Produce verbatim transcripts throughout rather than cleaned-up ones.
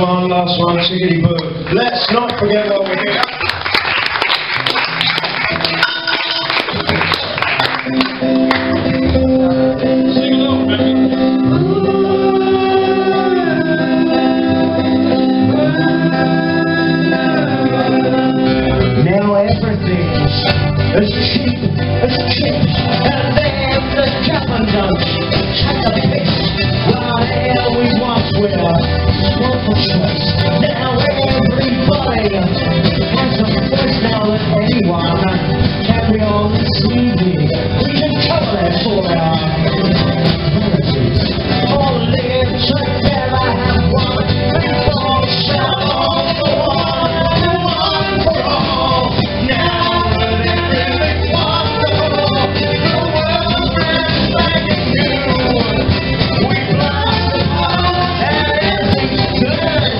One last one, Shiggity Boo. Let's not forget what we're here. Sing along, baby. Now everything's as cheap as chips, and then the Cap'n Crunch had a piss. Right here we once were. Now everybody wants a personal anyone. Carry on sweetie, we can cover it for our communities. All live together and one, and all shall all for one, and one for all. Now that everything's wonderful, the world brings something new. We blast the past and everything's good.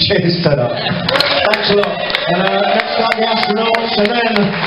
Cheers to that. Thanks a lot. And uh, next time the Astronauts and then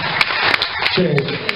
Cheers.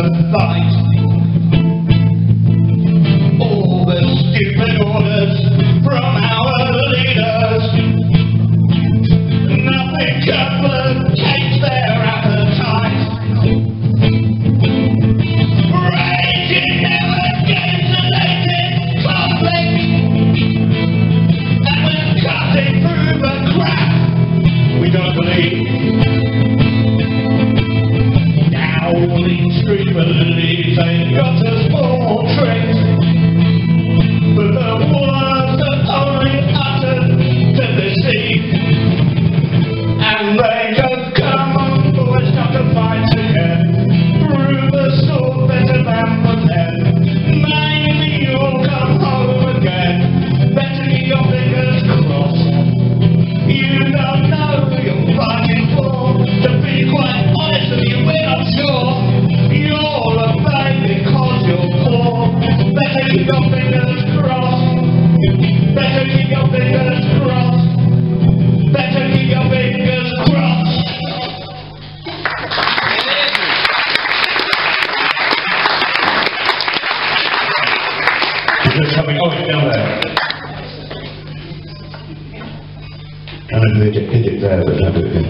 fight all the stupid orders from our leaders. Nothing complicates their appetite. Raging hell against the naked conflict, and when cutting through the crap, we don't believe. Howling street beliefs ain't got us all tricked, but the words are only uttered to deceive, and they just come on boys not to fight again. Through the sword better than pretend. Maybe you'll come home again, better keep your fingers crossed. You don't know who you're fighting for, to be quite honest with you, we're not sure. Oh, it's down there. I don't know if they can pick it there, but I do it again.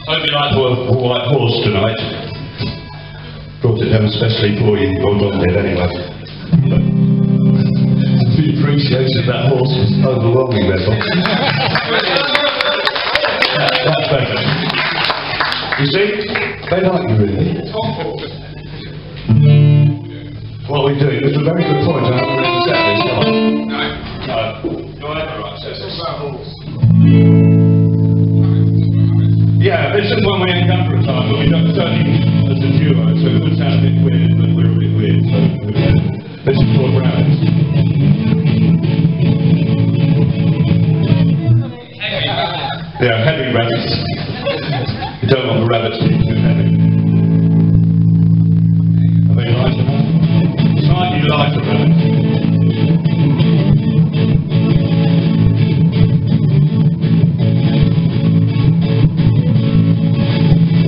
Hope you like the white horse tonight. Brought it home especially for you, or Don did anyway. The appreciation of that horse is overwhelming, therefore. That's better. You see, they like you really. What we do, it's a very good point, I haven't really said this, have I? No. No, I never right, says this. Yeah, this is one way in comfort time, but we don't study as a duo, so it would sound a bit weird, but we're a bit weird, so this is Lord Rabbit. Yeah, heavy rabbits. You don't want the rabbits to be too heavy. Are they lighter? Slightly lighter rabbits.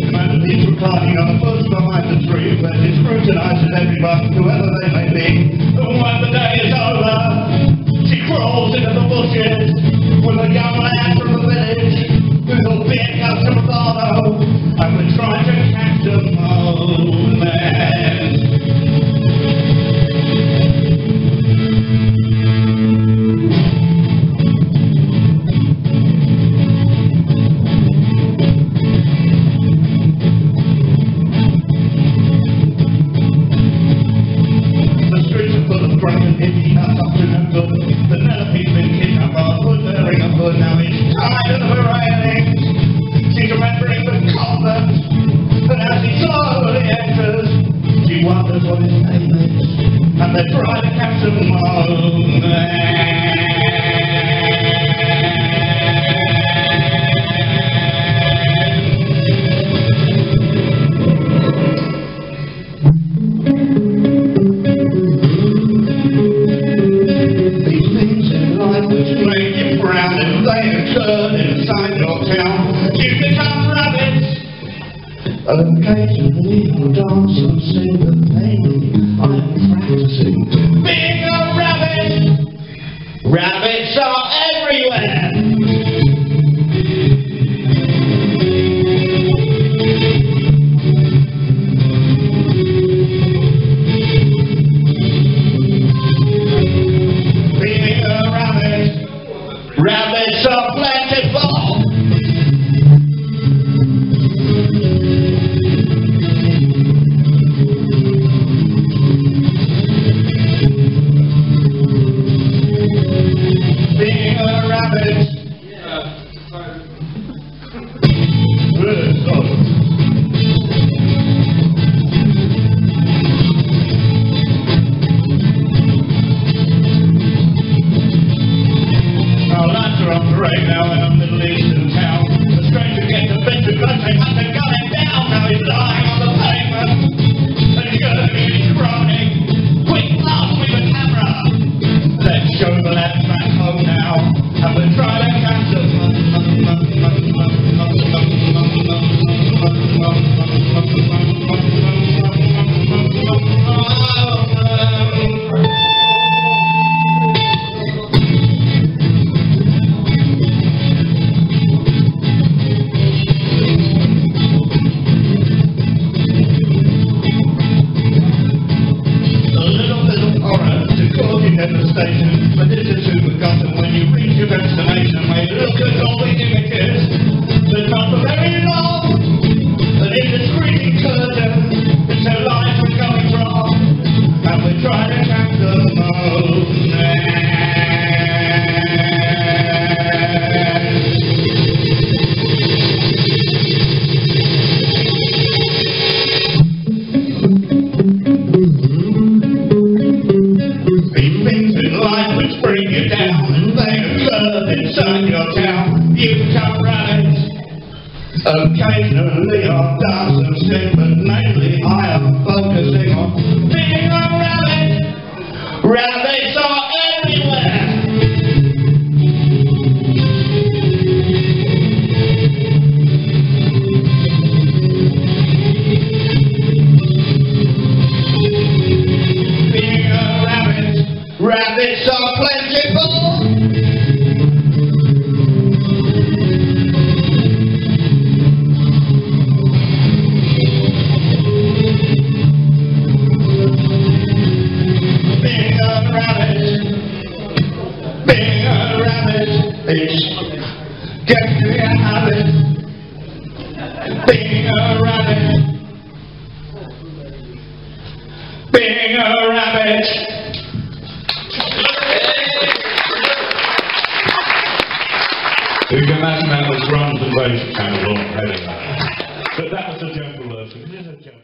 Imagine people climbing up first behind the tree, where they scrutinize everyone, whoever they may be. And when the day is over, she crawls into the bushes with a young lad from the village who'll pick up some father. And we're trying to catch a moment. The streets are full of drunken idiots up to no good. The Penelope's been kidnapped by a hood, wearing a hood. Now it's tied to the variety. She's remembering the convent, and as he slowly enters, she wonders what his name is, and they try to catch a moment. Occasionally I'll dance and sing the pain I'm practicing. Being a rabbit! Rabbits are everywhere! Being a rabbit! Rabbits are plentiful! Show the left back home now, and we're trying to catch them. at the station, but this is who got them when you reach your destination. My little good old images, they're not for very long, but in the screaming curtain, it's how life was going wrong, and we try to catch them all occasionally I've done some shit, but mainly I am focusing on being a rabbit. Rabbits are everywhere. Being a rabbit, rabbits are plentiful. It's getting to be a habit, being a rabbit, being a rabbit. You can imagine that was runs and race channel already. But that was a jungle version. It is a jungle.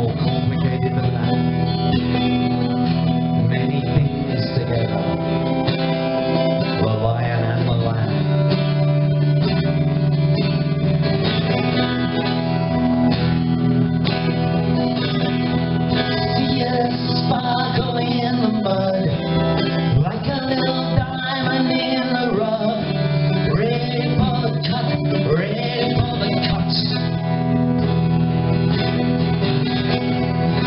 more complicated than that. Many things together, the lion and the lamb. See it sparkle in the mud, like a little diamond in the rough, ready for the cut, ready for the cut. Thank you.